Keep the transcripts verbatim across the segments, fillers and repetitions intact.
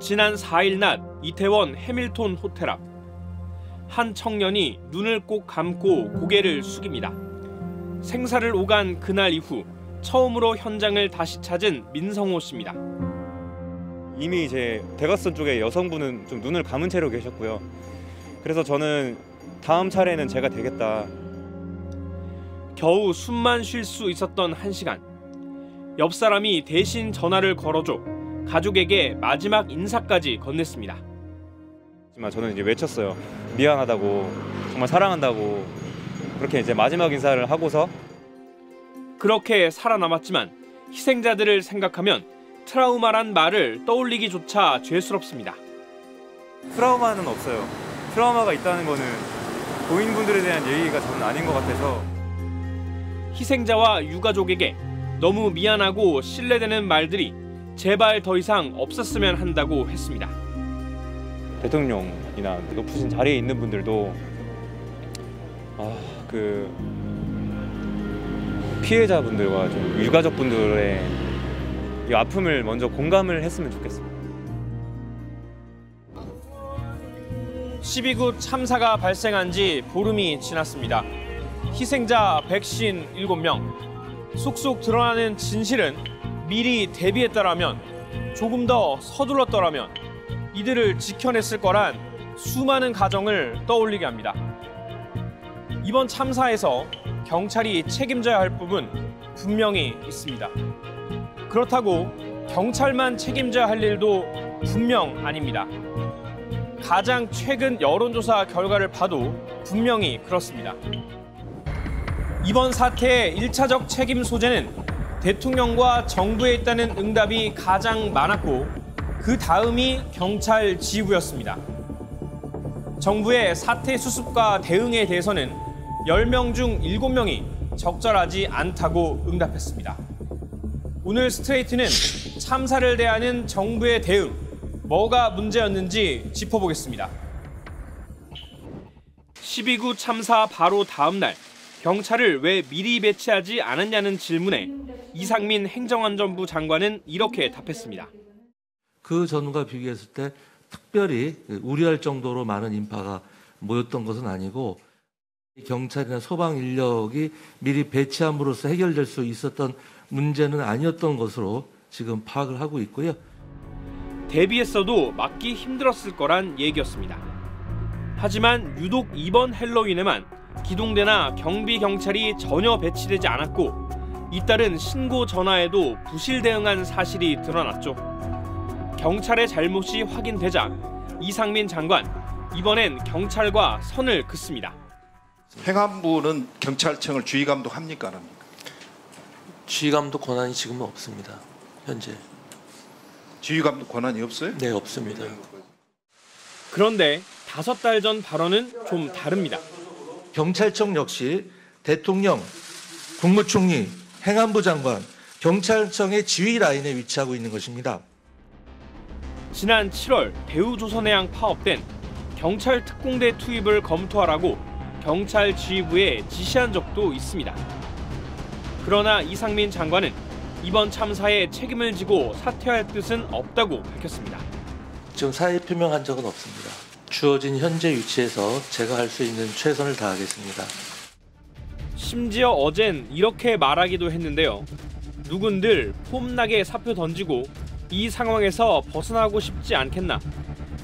지난 사일 낮 이태원 해밀턴 호텔 앞 한 청년이 눈을 꼭 감고 고개를 숙입니다. 생사를 오간 그날 이후 처음으로 현장을 다시 찾은 민성호 씨입니다. 이미 이제 대각선 쪽에 여성분은 좀 눈을 감은 채로 계셨고요. 그래서 저는 다음 차례는 제가 되겠다. 겨우 숨만 쉴 수 있었던 한 시간. 옆 사람이 대신 전화를 걸어줘 가족에게 마지막 인사까지 건넸습니다. 저는 이제 외쳤어요. 미안하다고, 정말 사랑한다고. 그렇게 이제 마지막 인사를 하고서. 그렇게 살아남았지만 희생자들을 생각하면 트라우마란 말을 떠올리기조차 죄스럽습니다. 트라우마는 없어요. 트라우마가 있다는 거는 고인분들에 대한 예의가 저는 아닌 것 같아서. 희생자와 유가족에게 너무 미안하고 신뢰되는 말들이 제발 더 이상 없었으면 한다고 했습니다. 대통령이나 높으신 자리에 있는 분들도 아, 그 피해자분들과 좀 유가족분들의 이 아픔을 먼저 공감을 했으면 좋겠습니다. 십이구 참사가 발생한 지 보름이 지났습니다. 희생자 백오십칠 명. 속속 드러나는 진실은 미리 대비했더라면, 조금 더 서둘렀더라면 이들을 지켜냈을 거란 수많은 가정을 떠올리게 합니다. 이번 참사에서 경찰이 책임져야 할 부분 분명히 있습니다. 그렇다고 경찰만 책임져야 할 일도 분명 아닙니다. 가장 최근 여론조사 결과를 봐도 분명히 그렇습니다. 이번 사태의 일차적 책임 소재는 대통령과 정부에 있다는 응답이 가장 많았고 그 다음이 경찰 지휘부였습니다. 정부의 사태 수습과 대응에 대해서는 열 명 중 일곱 명이 적절하지 않다고 응답했습니다. 오늘 스트레이트는 참사를 대하는 정부의 대응, 뭐가 문제였는지 짚어보겠습니다. 십이구 참사 바로 다음 날, 경찰을 왜 미리 배치하지 않았냐는 질문에 이상민 행정안전부 장관은 이렇게 답했습니다. 그 전과 비교했을 때 특별히 우려할 정도로 많은 인파가 모였던 것은 아니고 경찰이나 소방 인력이 미리 배치함으로써 해결될 수 있었던 문제는 아니었던 것으로 지금 파악을 하고 있고요. 대비했어도 막기 힘들었을 거란 얘기였습니다. 하지만 유독 이번 헬로윈에만 기동대나 경비 경찰이 전혀 배치되지 않았고 잇따른 신고 전화에도 부실 대응한 사실이 드러났죠. 경찰의 잘못이 확인되자 이상민 장관, 이번엔 경찰과 선을 긋습니다. 행안부는 경찰청을 주의감독합니까? 안 합니까? 주의감독 권한이 지금은 없습니다. 현재. 주의감독 권한이 없어요? 네, 없습니다. 그런데 다섯 달 전 발언은 좀 다릅니다. 경찰청 역시 대통령, 국무총리, 행안부 장관, 경찰청의 지휘 라인에 위치하고 있는 것입니다. 지난 칠월 대우조선해양 파업된 경찰 특공대 투입을 검토하라고 경찰 지휘부에 지시한 적도 있습니다. 그러나 이상민 장관은 이번 참사에 책임을 지고 사퇴할 뜻은 없다고 밝혔습니다. 지금 사의 표명한 적은 없습니다. 주어진 현재 위치에서 제가 할 수 있는 최선을 다하겠습니다. 심지어 어젠 이렇게 말하기도 했는데요. 누군들 폼나게 사표 던지고 이 상황에서 벗어나고 싶지 않겠나.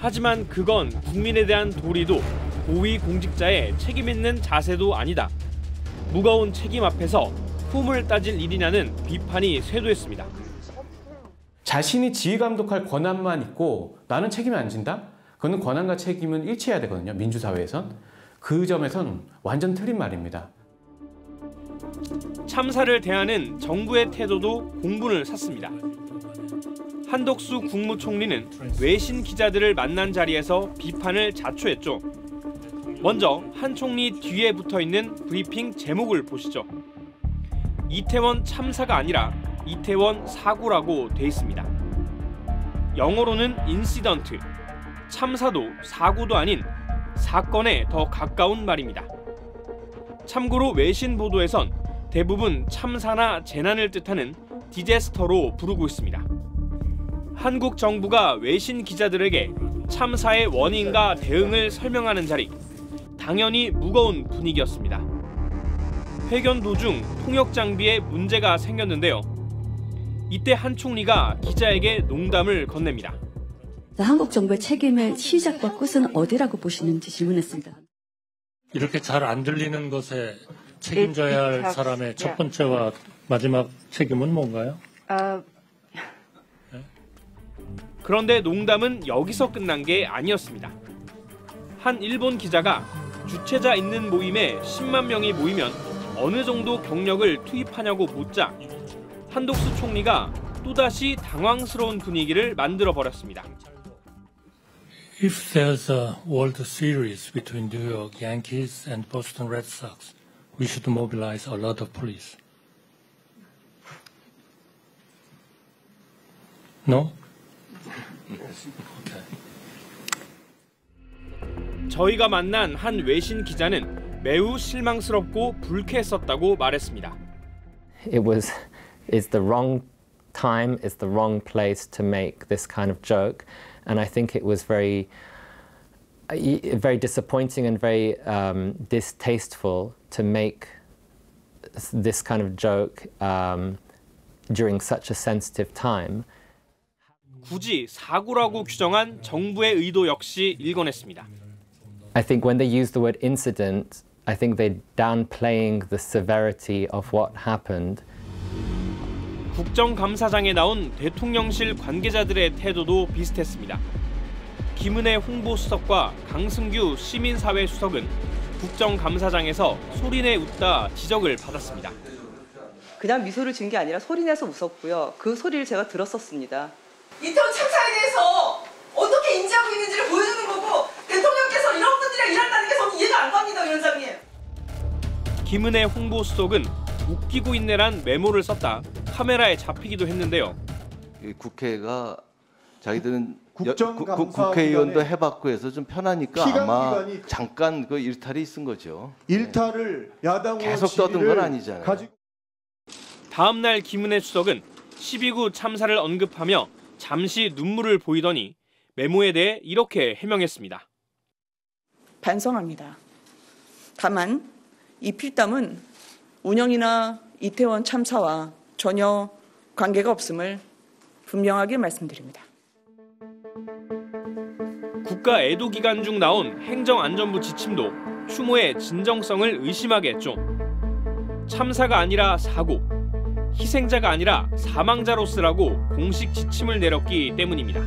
하지만 그건 국민에 대한 도리도 고위공직자의 책임 있는 자세도 아니다. 무거운 책임 앞에서 폼을 따질 일이냐는 비판이 쇄도했습니다. 자신이 지휘감독할 권한만 있고 나는 책임을 안 진다? 그건 권한과 책임은 일치해야 되거든요. 민주사회에선. 그 점에선 완전 틀린 말입니다. 참사를 대하는 정부의 태도도 공분을 샀습니다. 한덕수 국무총리는 외신 기자들을 만난 자리에서 비판을 자초했죠. 먼저 한 총리 뒤에 붙어있는 브리핑 제목을 보시죠. 이태원 참사가 아니라 이태원 사고라고 돼 있습니다. 영어로는 인시던트, 참사도 사고도 아닌 사건에 더 가까운 말입니다. 참고로 외신 보도에선 대부분 참사나 재난을 뜻하는 디제스터로 부르고 있습니다. 한국 정부가 외신 기자들에게 참사의 원인과 대응을 설명하는 자리. 당연히 무거운 분위기였습니다. 회견 도중 통역 장비에 문제가 생겼는데요. 이때 한 총리가 기자에게 농담을 건넵니다. 한국 정부의 책임의 시작과 끝은 어디라고 보시는지 질문했습니다. 이렇게 잘 안 들리는 것에 책임져야 할 사람의 첫 번째와 마지막 책임은 뭔가요? 어... 네? 그런데 농담은 여기서 끝난 게 아니었습니다. 한 일본 기자가 주최자 있는 모임에 십만 명이 모이면 어느 정도 경력을 투입하냐고 묻자 한덕수 총리가 또다시 당황스러운 분위기를 만들어버렸습니다. If there's a World Series between New York Yankees and Boston Red Sox, we should mobilize a lot of police. No? Okay. 저희가 만난 한 외신 기자는 매우 실망스럽고 불쾌했었다고 말했습니다. It was it's the wrong time, it's the wrong place to make this kind of joke. And I think it was very, very disappointing and very um, distasteful to make this kind of joke um, during such a sensitive time. 굳이 사고라고 규정한 정부의 의도 역시 일관했습니다. I think when they used the word incident, I think they're downplaying the severity of what happened. 국정감사장에 나온 대통령실 관계자들의 태도도 비슷했습니다. 김은혜 홍보수석과 강승규 시민사회 수석은 국정감사장에서 소리내 웃다 지적을 받았습니다. 그냥 미소를 진 게 아니라 소리내서 웃었고요. 그 소리를 제가 들었었습니다. 이태원 참사에 대해서 어떻게 인지하고 있는지를 보여주는 거고 대통령께서 이런 분들이랑 일한다는 게 저는 이해가 안 갑니다, 위원장님. 김은혜 홍보수석은 웃기고 있네란 메모를 썼다. 카메라에 잡히기도 했는데요. 국회가 자기들은 국회의원도 해봤고 해서 좀 편하니까 아마 잠깐 그 일탈이 있은 거죠. 일탈을 야당 계속 떠든 건 아니잖아요. 가지고... 다음 날 김은혜 수석은 십이 구 참사를 언급하며 잠시 눈물을 보이더니 메모에 대해 이렇게 해명했습니다. 반성합니다. 다만 이 필담은 운영이나 이태원 참사와 전혀 관계가 없음을 분명하게 말씀드립니다. 국가 애도 기간 중 나온 행정안전부 지침도 추모의 진정성을 의심하게 했죠. 참사가 아니라 사고, 희생자가 아니라 사망자로 쓰라고 공식 지침을 내렸기 때문입니다.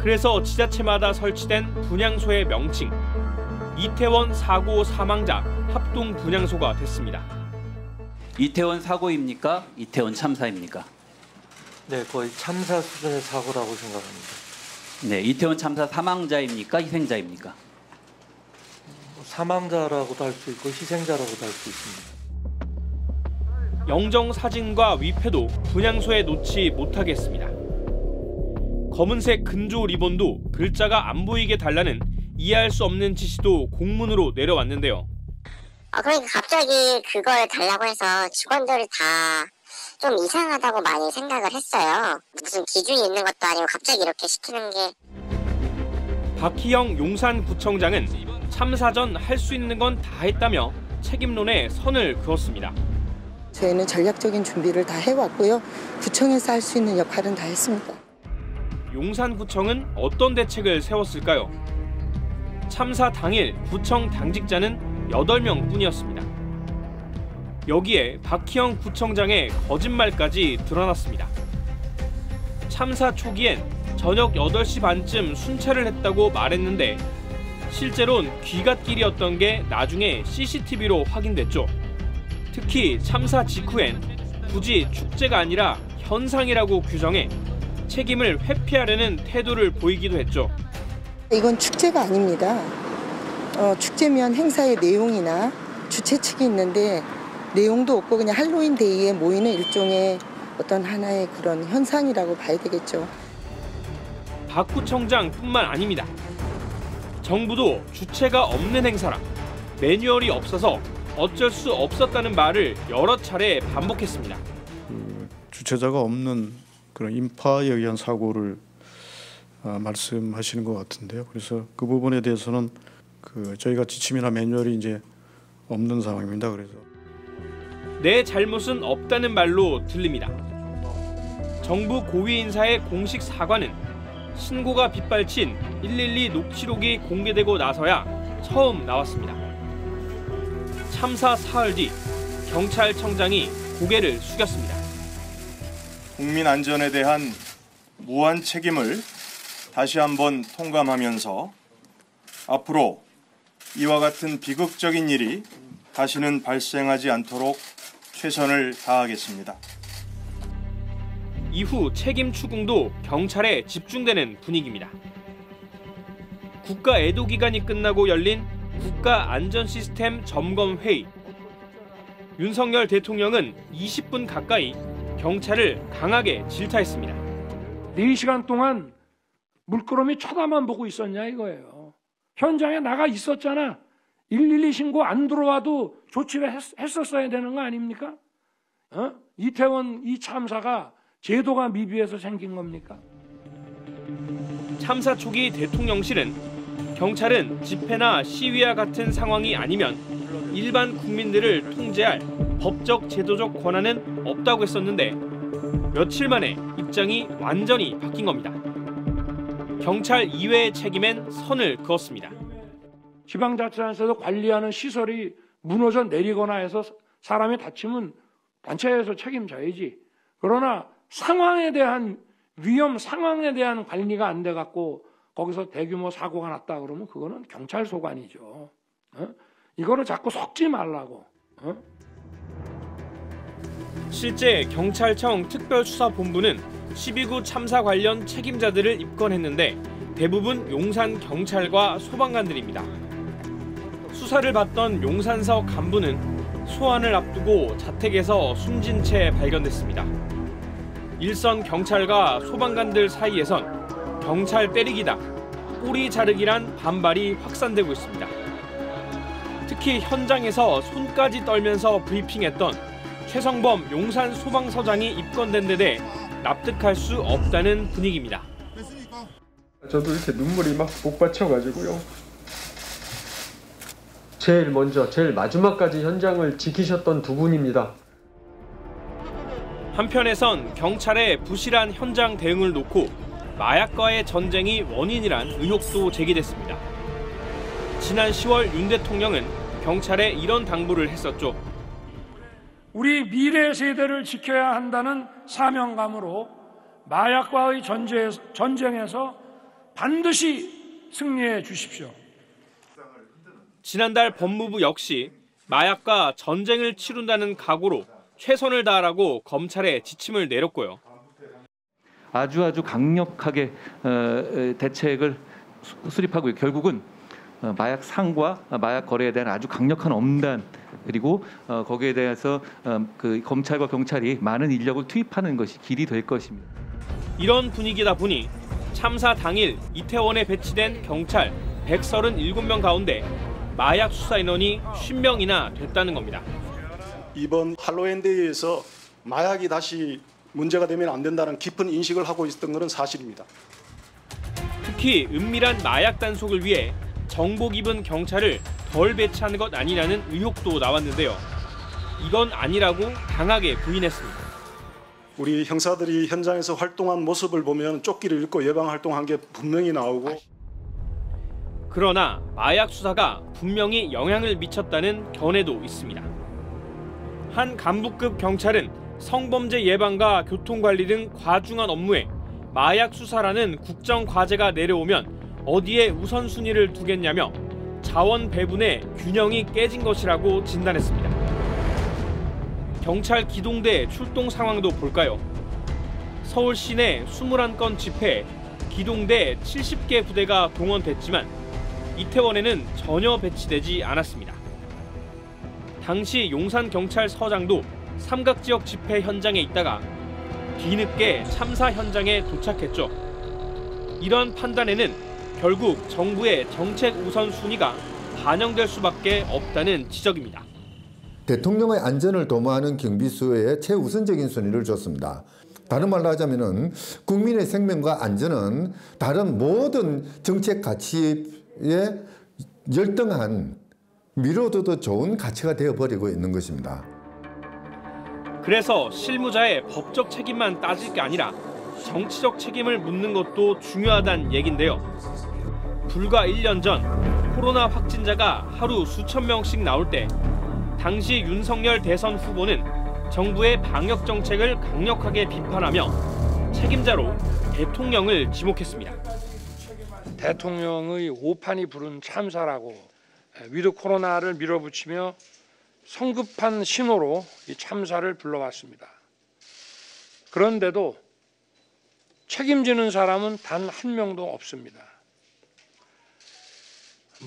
그래서 지자체마다 설치된 분향소의 명칭, 이태원 사고 사망자 합동 분향소가 됐습니다. 이태원 사고입니까? 이태원 참사입니까? 네, 거의 참사 수준의 사고라고 생각합니다. 네, 이태원 참사 사망자입니까? 희생자입니까? 사망자라고도 할 수 있고 희생자라고도 할 수 있습니다. 영정 사진과 위패도 분향소에 놓지 못하게 했습니다. 검은색 근조 리본도 글자가 안 보이게 달라는 이해할 수 없는 지시도 공문으로 내려왔는데요. 아 그러니까 갑자기 그걸 달라고 해서 직원들이 다 좀 이상하다고 많이 생각을 했어요. 무슨 기준이 있는 것도 아니고 갑자기 이렇게 시키는 게. 박희영 용산구청장은 참사 전 할 수 있는 건 다 했다며 책임론에 선을 그었습니다. 저희는 전략적인 준비를 다 해왔고요. 구청에서 할 수 있는 역할은 다 했습니다. 용산구청은 어떤 대책을 세웠을까요? 참사 당일 구청 당직자는 여덟 명뿐이었습니다. 여기에 박희영 구청장의 거짓말까지 드러났습니다. 참사 초기엔 저녁 여덟 시 반쯤 순찰을 했다고 말했는데 실제론 귀갓길이었던 게 나중에 씨씨티비로 확인됐죠. 특히 참사 직후엔 굳이 축제가 아니라 현상이라고 규정해 책임을 회피하려는 태도를 보이기도 했죠. 이건 축제가 아닙니다. 어, 축제면 행사의 내용이나 주최 측이 있는데 내용도 없고 그냥 할로윈 데이에 모이는 일종의 어떤 하나의 그런 현상이라고 봐야 되겠죠. 박 구청장뿐만 아닙니다. 정부도 주체가 없는 행사라 매뉴얼이 없어서 어쩔 수 없었다는 말을 여러 차례 반복했습니다. 그 주최자가 없는 그런 인파에 의한 사고를 아, 말씀하시는 것 같은데요. 그래서 그 부분에 대해서는 그 저희가 지침이나 매뉴얼이 이제 없는 상황입니다. 그래서 내 잘못은 없다는 말로 들립니다. 정부 고위 인사의 공식 사과는 신고가 빗발친 일일이 녹취록이 공개되고 나서야 처음 나왔습니다. 참사 사흘 뒤 경찰청장이 고개를 숙였습니다. 국민 안전에 대한 무한 책임을 다시 한번 통감하면서 앞으로 이와 같은 비극적인 일이 다시는 발생하지 않도록 최선을 다하겠습니다. 이후 책임 추궁도 경찰에 집중되는 분위기입니다. 국가 애도 기간이 끝나고 열린 국가 안전시스템 점검 회의. 윤석열 대통령은 이십 분 가까이 경찰을 강하게 질타했습니다. 네 시간 동안 물끄러미 쳐다만 보고 있었냐 이거예요. 현장에 나가 있었잖아. 일일이 신고 안 들어와도 조치를 했, 했었어야 되는 거 아닙니까? 어? 이태원 이 참사가 제도가 미비해서 생긴 겁니까? 참사 초기 대통령실은 경찰은 집회나 시위와 같은 상황이 아니면 일반 국민들을 통제할 법적 제도적 권한은 없다고 했었는데 며칠 만에 입장이 완전히 바뀐 겁니다. 경찰 이외의 책임엔 선을 그었습니다. 지방자치단체에서 관리하는 시설이 무너져 내리거나 해서 사람이 다치면 단체에서 책임져야지. 그러나 상황에 대한 위험, 상황에 대한 관리가 안 돼 갖고 거기서 대규모 사고가 났다 그러면 그거는 경찰 소관이죠. 어? 이거를 자꾸 속지 말라고. 어? 실제 경찰청 특별수사본부는 십이 구 참사 관련 책임자들을 입건했는데 대부분 용산 경찰과 소방관들입니다. 수사를 받던 용산서 간부는 소환을 앞두고 자택에서 숨진 채 발견됐습니다. 일선 경찰과 소방관들 사이에선 경찰 때리기다, 꼬리 자르기란 반발이 확산되고 있습니다. 특히 현장에서 손까지 떨면서 브리핑했던 최성범 용산 소방서장이 입건된 데 대해 납득할 수 없다는 분위기입니다. 저도 이렇게 눈물이 막 복받쳐가지고요. 제일 먼저, 제일 마지막까지 현장을 지키셨던 두 분입니다. 한편에선 경찰의 부실한 현장 대응을 놓고 마약과의 전쟁이 원인이란 의혹도 제기됐습니다. 지난 시월 윤 대통령은 경찰에 이런 당부를 했었죠. 우리 미래 세대를 지켜야 한다는 사명감으로 마약과의 전쟁에서 반드시 승리해 주십시오. 지난달 법무부 역시 마약과 전쟁을 치룬다는 각오로 최선을 다하라고 검찰에 지침을 내렸고요. 아주 아주 강력하게 대책을 수립하고 결국은 마약 상과 마약 거래에 대한 아주 강력한 엄단 그리고 거기에 대해서 그 검찰과 경찰이 많은 인력을 투입하는 것이 길이 될 것입니다. 이런 분위기다 보니 참사 당일 이태원에 배치된 경찰 백삼십칠 명 가운데 마약 수사 인원이 오십 명이나 됐다는 겁니다. 이번 할로윈데이에서 마약이 다시 문제가 되면 안 된다는 깊은 인식을 하고 있었던 것은 사실입니다. 특히 은밀한 마약 단속을 위해 정복 입은 경찰을 덜 배치한 것 아니라는 의혹도 나왔는데요. 이건 아니라고 강하게 부인했습니다. 우리 형사들이 현장에서 활동한 모습을 보면 조끼를 잃고 예방 활동한 게 분명히 나오고. 그러나 마약 수사가 분명히 영향을 미쳤다는 견해도 있습니다. 한 간부급 경찰은 성범죄 예방과 교통관리 등 과중한 업무에 마약 수사라는 국정 과제가 내려오면 어디에 우선순위를 두겠냐며 자원 배분의 균형이 깨진 것이라고 진단했습니다. 경찰 기동대 출동 상황도 볼까요? 서울 시내 이십일 건 집회에 기동대 칠십 개 부대가 동원됐지만 이태원에는 전혀 배치되지 않았습니다. 당시 용산경찰서장도 삼각지역 집회 현장에 있다가 뒤늦게 참사 현장에 도착했죠. 이런 판단에는 결국 정부의 정책 우선순위가 반영될 수밖에 없다는 지적입니다. 대통령의 안전을 도모하는 경비수에 최우선적인 순위를 줬습니다. 다른 말로 하자면은 국민의 생명과 안전은 다른 모든 정책 가치에 열등한 미뤄둬도 좋은 가치가 되어버리고 있는 것입니다. 그래서 실무자의 법적 책임만 따질 게 아니라 정치적 책임을 묻는 것도 중요하다는 얘긴데요. 불과 일 년 전 코로나 확진자가 하루 수천 명씩 나올 때 당시 윤석열 대선 후보는 정부의 방역 정책을 강력하게 비판하며 책임자로 대통령을 지목했습니다. 대통령의 오판이 부른 참사라고 위드 코로나를 밀어붙이며 성급한 신호로 이 참사를 불러왔습니다. 그런데도 책임지는 사람은 단 한 명도 없습니다.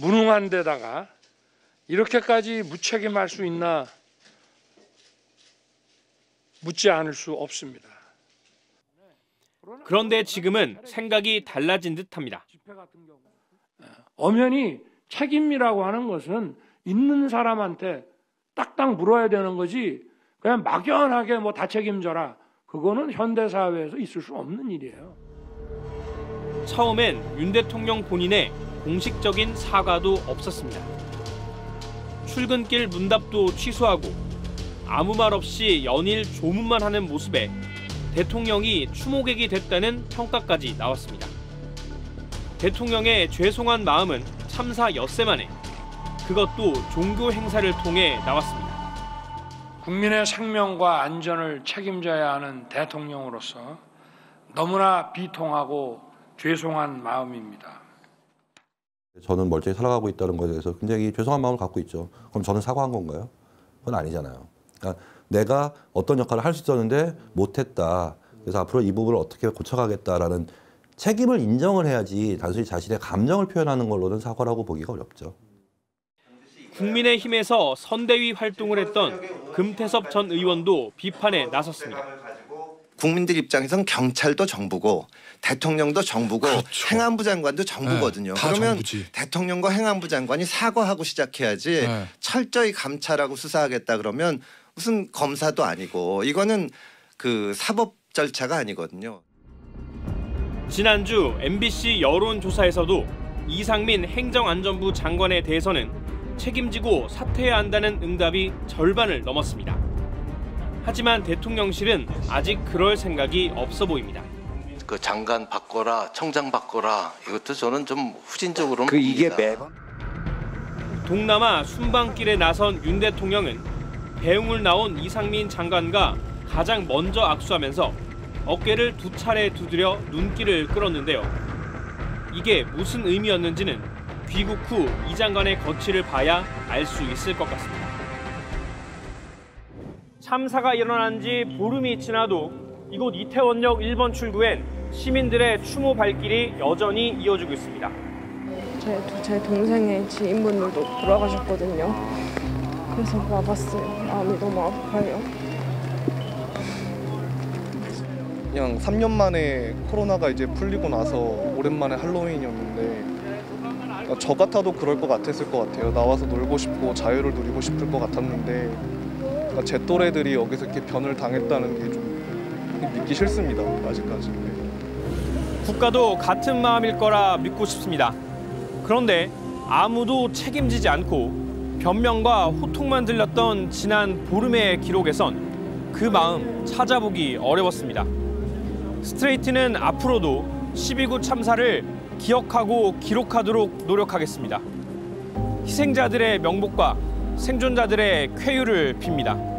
무능한 데다가 이렇게까지 무책임할 수 있나 묻지 않을 수 없습니다. 그런데 지금은 생각이 달라진 듯합니다. 엄연히 책임이라고 하는 것은 있는 사람한테 딱딱 물어야 되는 거지 그냥 막연하게 뭐 다 책임져라. 그거는 현대사회에서 있을 수 없는 일이에요. 처음엔 윤 대통령 본인의 공식적인 사과도 없었습니다. 출근길 문답도 취소하고 아무 말 없이 연일 조문만 하는 모습에 대통령이 추모객이 됐다는 평가까지 나왔습니다. 대통령의 죄송한 마음은 참사 엿새 만에 그것도 종교 행사를 통해 나왔습니다. 국민의 생명과 안전을 책임져야 하는 대통령으로서 너무나 비통하고 죄송한 마음입니다. 저는 멀쩡히 살아가고 있다는 것에 대해서 굉장히 죄송한 마음을 갖고 있죠. 그럼 저는 사과한 건가요? 그건 아니잖아요. 그러니까 내가 어떤 역할을 할 수 있었는데 못했다. 그래서 앞으로 이 부분을 어떻게 고쳐가겠다라는 책임을 인정을 해야지 단순히 자신의 감정을 표현하는 걸로는 사과라고 보기가 어렵죠. 국민의힘에서 선대위 활동을 했던 금태섭 전 의원도 비판에 나섰습니다. 국민들 입장에선 경찰도 정부고 대통령도 정부고 그렇죠. 행안부 장관도 정부거든요. 네, 그러면 정부지. 대통령과 행안부 장관이 사과하고 시작해야지 네. 철저히 감찰하고 수사하겠다 그러면 무슨 검사도 아니고 이거는 그 사법 절차가 아니거든요. 지난주 엠비씨 여론조사에서도 이상민 행정안전부 장관에 대해서는 책임지고 사퇴해야 한다는 응답이 절반을 넘었습니다. 하지만 대통령실은 아직 그럴 생각이 없어 보입니다. 그 장관 바꿔라, 청장 바꿔라 이것도 저는 좀 후진적으로는 그 이게 매번 동남아 순방길에 나선 윤 대통령은 배웅을 나온 이상민 장관과 가장 먼저 악수하면서 어깨를 두 차례 두드려 눈길을 끌었는데요. 이게 무슨 의미였는지는 귀국 후 이 장관의 거취를 봐야 알 수 있을 것 같습니다. 참사가 일어난 지 보름이 지나도 이곳 이태원역 일 번 출구엔 시민들의 추모 발길이 여전히 이어지고 있습니다. 제, 제 동생의 지인분들도 돌아가셨거든요. 그래서 와봤어요. 마음이 너무 아파요. 그냥 삼 년 만에 코로나가 이제 풀리고 나서 오랜만에 할로윈이었는데 저 같아도 그럴 것 같았을 것 같아요. 나와서 놀고 싶고 자유를 누리고 싶을 것 같았는데 그러니까 제 또래들이 여기서 이렇게 변을 당했다는 게 좀 믿기 싫습니다. 아직까지. 국가도 같은 마음일 거라 믿고 싶습니다. 그런데 아무도 책임지지 않고 변명과 호통만 들렸던 지난 보름의 기록에선 그 마음 찾아보기 어려웠습니다. 스트레이트는 앞으로도 십이 구 참사를 기억하고 기록하도록 노력하겠습니다. 희생자들의 명복과 생존자들의 쾌유를 빕니다.